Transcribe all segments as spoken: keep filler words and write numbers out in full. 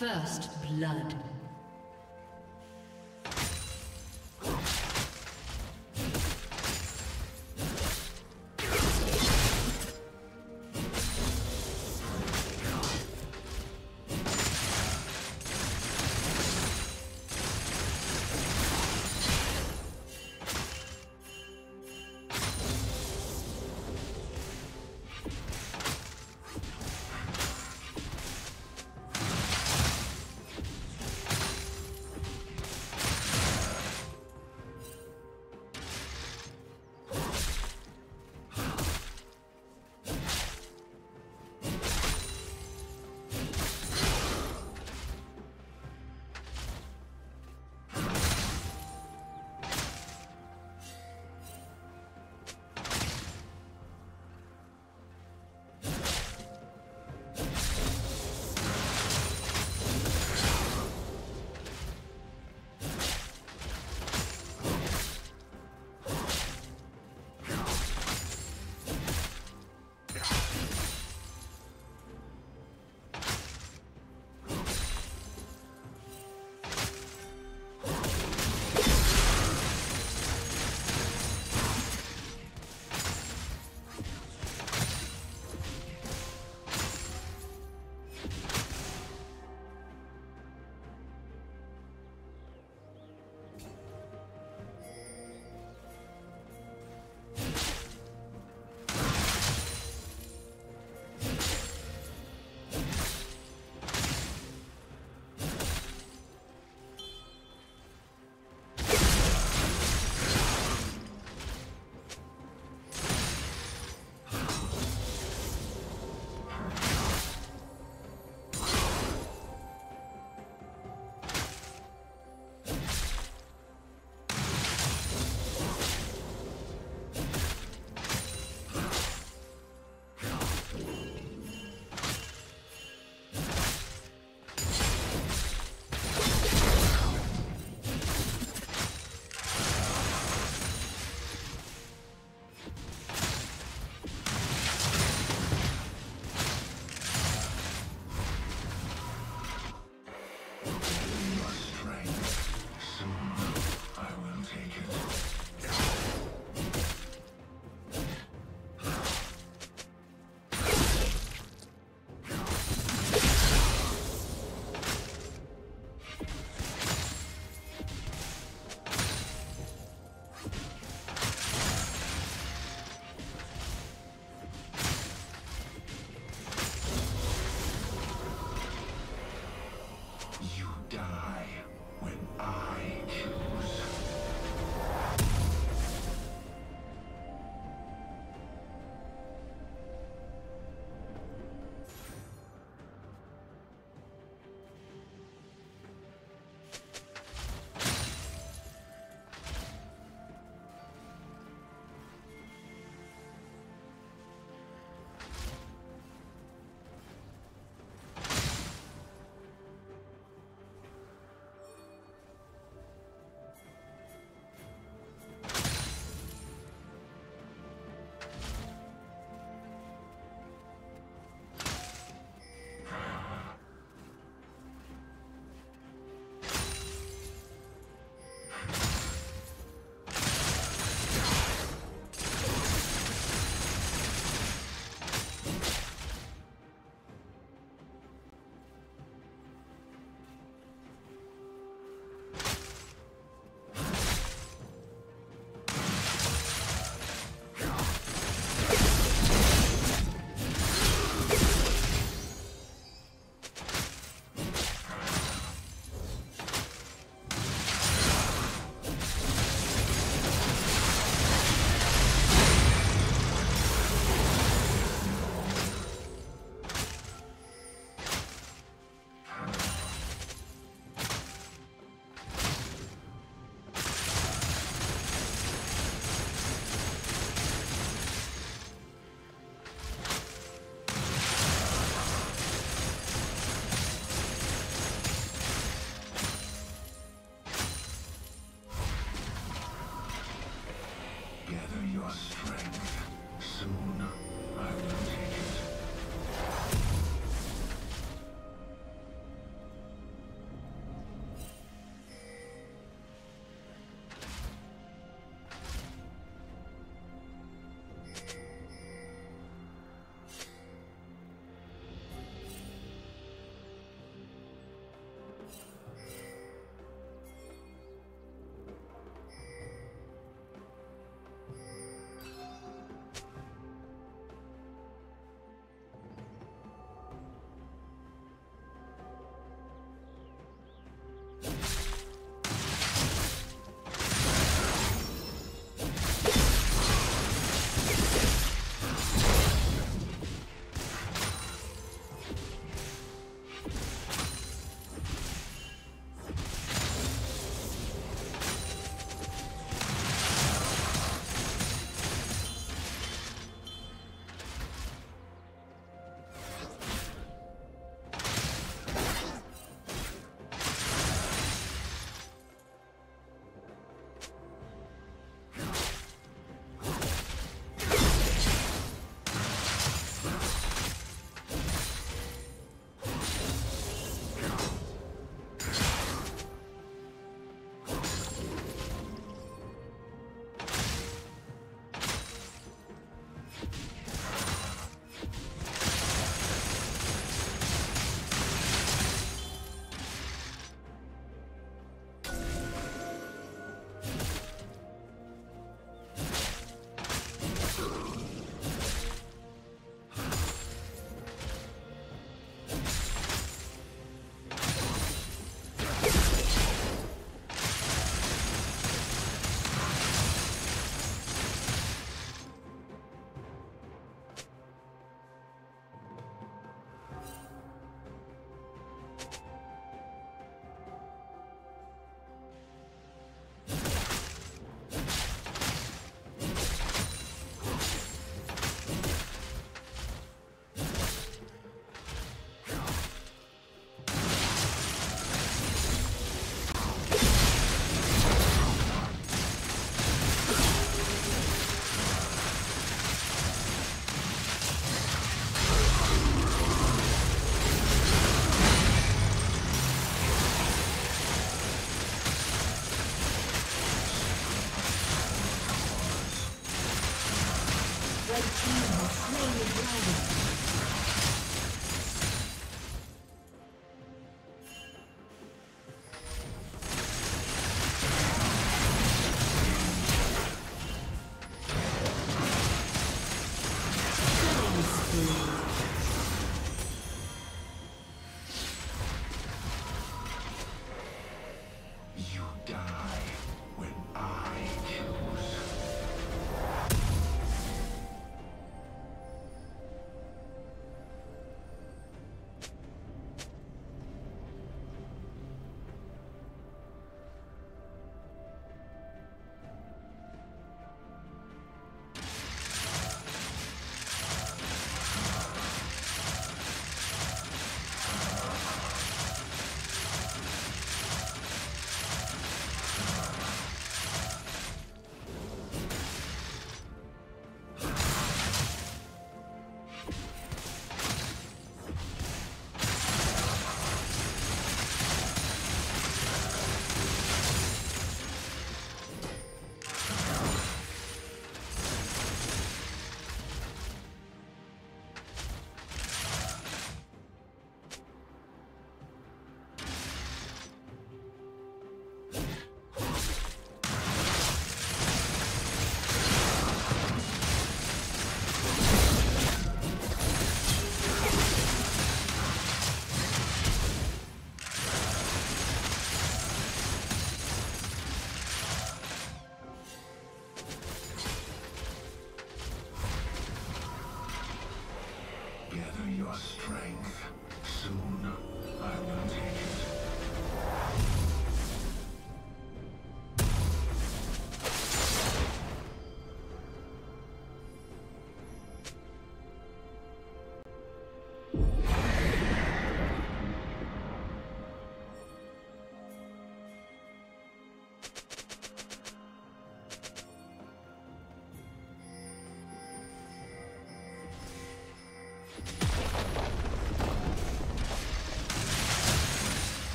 First blood.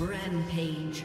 Rampage. Rampage.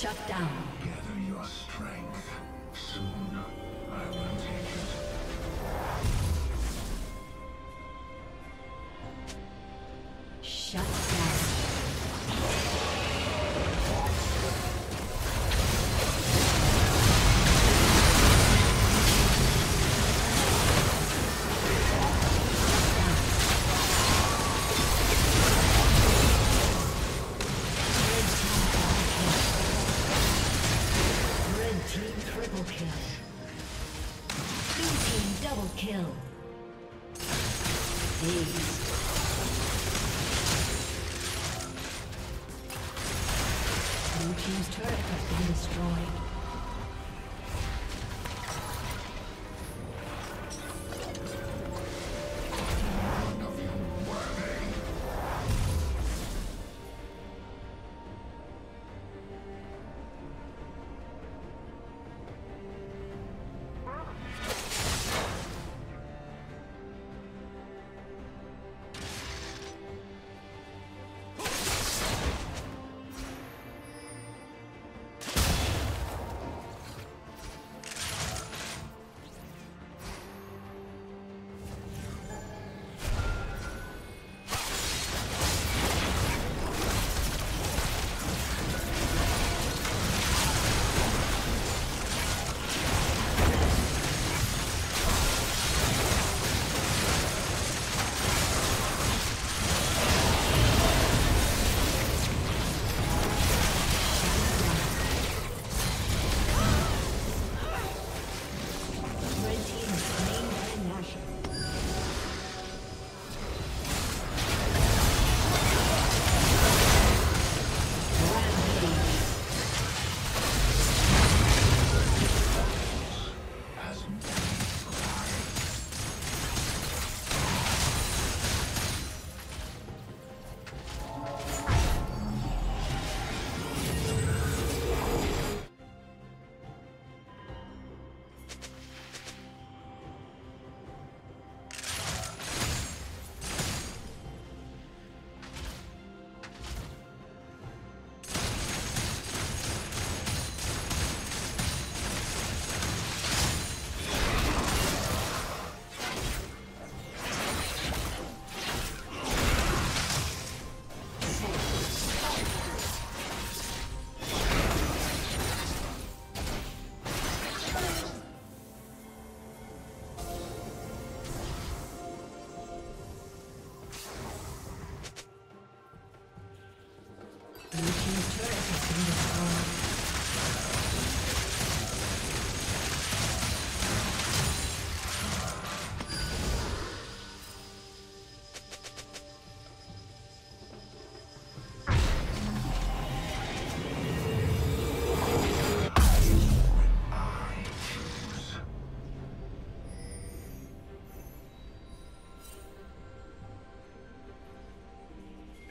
Shut down. Gather your strength. Soon I will take it. Shut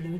Blue